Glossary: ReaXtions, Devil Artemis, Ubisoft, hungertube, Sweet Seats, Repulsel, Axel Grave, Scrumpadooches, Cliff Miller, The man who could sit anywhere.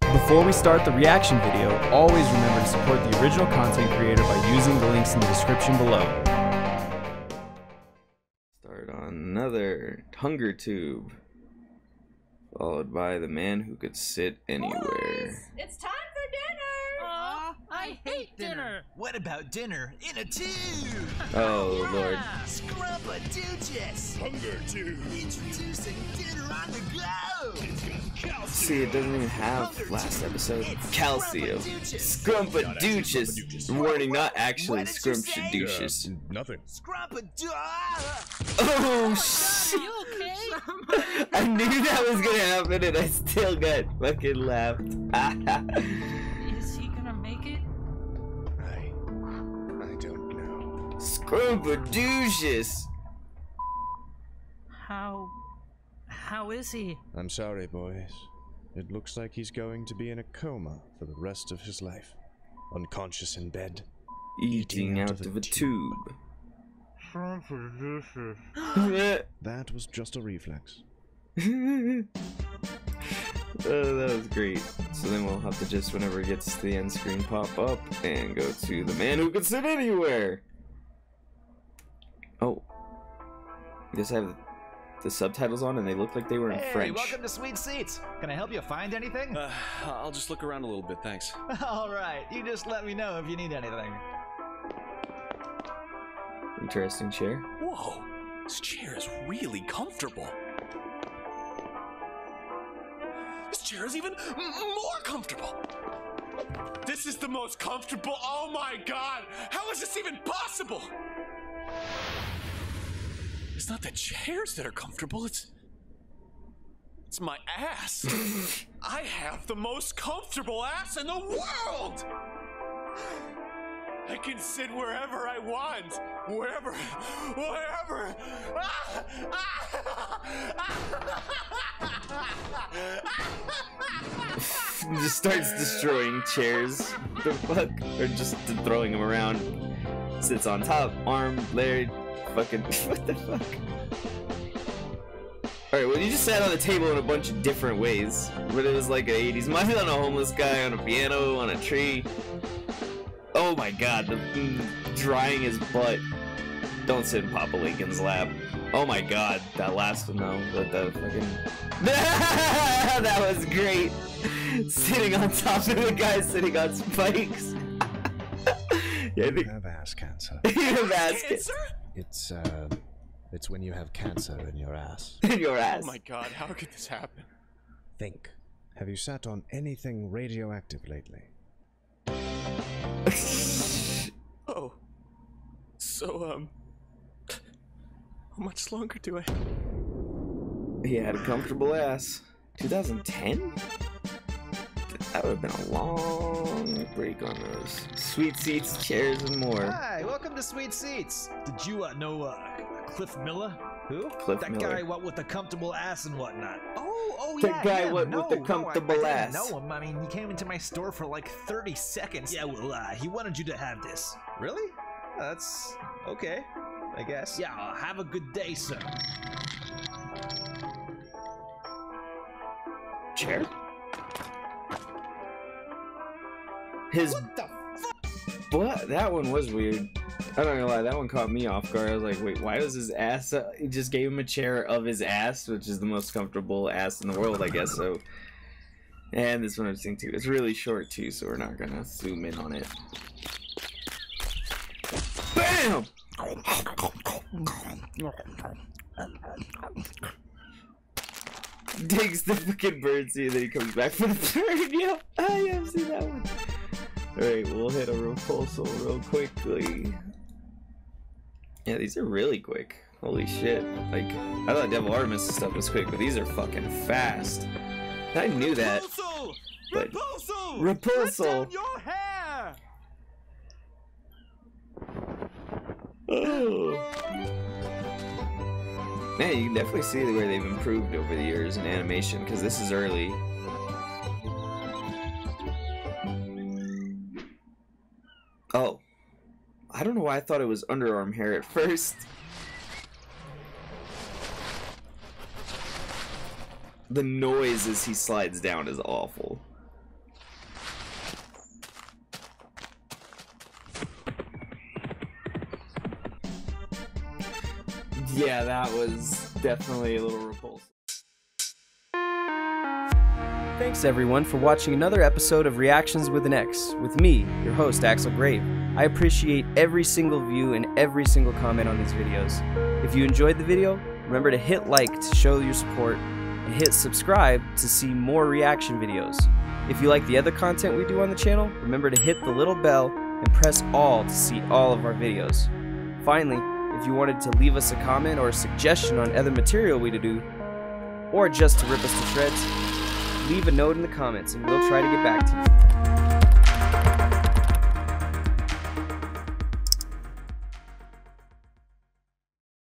Before we start the reaction video, always remember to support the original content creator by using the links in the description below. Start on another Hunger Tube, followed by The Man Who Could Sit Anywhere. Boys, it's time for dinner! Aw, I hate dinner! What about dinner in a tube? Oh, yeah. Lord. Scrubba-dooches! Hunger Tube! Introducing dinner on the go! It's got calcium! See, it doesn't even have last episode. Calcium. Scrumpadooches! Warning, not actually scrumptious. Nothing. Scrumpadooches! Oh, shit! Okay? I knew that was gonna happen and I still got fucking laughed. Is he gonna make it? I don't know. Scrumpadooches! How is he? I'm sorry, boys. It looks like he's going to be in a coma for the rest of his life. Unconscious in bed. Eating out of a tube. That was just a reflex. Oh, that was great. So then we'll have to just, whenever it gets to the end screen, pop up and go to The Man Who Could Sit Anywhere. Oh, I guess I have the subtitles on and they look like they were in French. Welcome to Sweet Seats. Can I help you find anything? I'll just look around a little bit, thanks. All right, you just let me know if you need anything. Interesting chair. Whoa, this chair is really comfortable. This chair is even more comfortable. This is the most comfortable. Oh my God, how is this even possible? It's not the chairs that are comfortable, it's my ass. I have the most comfortable ass in the world. I can sit wherever I want, wherever. Just starts destroying chairs. The fuck? Or just throwing them around. Sits on top, arm, layered, fucking. What the fuck? Alright, well, you just sat on the table in a bunch of different ways. But it was like an 80s. Mine on a homeless guy, on a piano, on a tree. Oh my God, the drying his butt. Don't sit in Papa Lincoln's lap. Oh my God, that last one though. What the fucking... That was great. Sitting on top of the guy sitting on spikes. Yeah, I think... You have ass cancer. You have ass cancer? It's when you have cancer in your ass. In your ass. Oh my God, how could this happen? Think. Have you sat on anything radioactive lately? Oh, so, how much longer do I? He had a comfortable ass. 2010? That would have been a long break on those. Sweet Seats, chairs, and more. Hi, welcome to Sweet Seats. Did you, know, Cliff Miller? Who? Cliff Miller. That guy with the comfortable ass and whatnot. Oh, yeah, with the comfortable ass. I didn't know him. I mean, he came into my store for like 30 seconds. Yeah, well, he wanted you to have this. Really? That's okay, I guess. Yeah, have a good day, sir. Chair? His... What the fuck? What? That one was weird. I don't know why, that one caught me off guard. I was like, wait, why was his ass up? He just gave him a chair of his ass, which is the most comfortable ass in the world, I guess, so. And this one I've seen too. It's really short too, so we're not gonna zoom in on it. BAM! Digs the fucking birdseed and then he comes back for the third. Yep, I have seen that one. Alright, we'll hit a Repulsel real quickly. Yeah, these are really quick. Holy shit. Like, I thought Devil Artemis and stuff was quick, but these are fucking fast. I knew that. Repulsel! But... Repulsel! Repulsel! Put down your hair! Oh. Man, you can definitely see the way they've improved over the years in animation, because this is early. Oh, I don't know why I thought it was underarm hair at first. The noise as he slides down is awful. Yeah, that was definitely a little repulsive. Thanks everyone for watching another episode of Reactions with an X, with me, your host, Axel Grave. I appreciate every single view and every single comment on these videos. If you enjoyed the video, remember to hit like to show your support, and hit subscribe to see more reaction videos. If you like the other content we do on the channel, remember to hit the little bell and press all to see all of our videos. Finally, if you wanted to leave us a comment or a suggestion on other material we to do, or just to rip us to shreds, leave a note in the comments and we'll try to get back to you.